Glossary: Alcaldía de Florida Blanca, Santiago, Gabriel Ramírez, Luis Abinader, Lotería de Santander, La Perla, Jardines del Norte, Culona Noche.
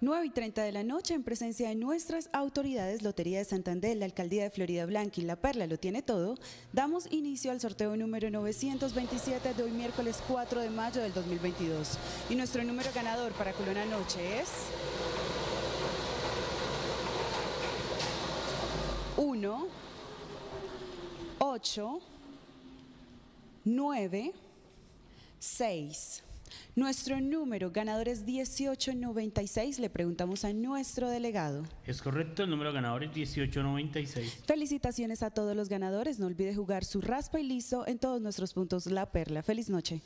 9:30 de la noche, en presencia de nuestras autoridades, Lotería de Santander, la Alcaldía de Florida Blanca y La Perla lo tiene todo, damos inicio al sorteo número 927 de hoy miércoles 4 de mayo del 2022. Y nuestro número ganador para Culona Noche es 1, 8, 9, 6. Nuestro número ganador es 1896, le preguntamos a nuestro delegado. Es correcto, el número ganador es 1896. Felicitaciones a todos los ganadores, no olvide jugar su raspa y liso en todos nuestros puntos La Perla. Feliz noche.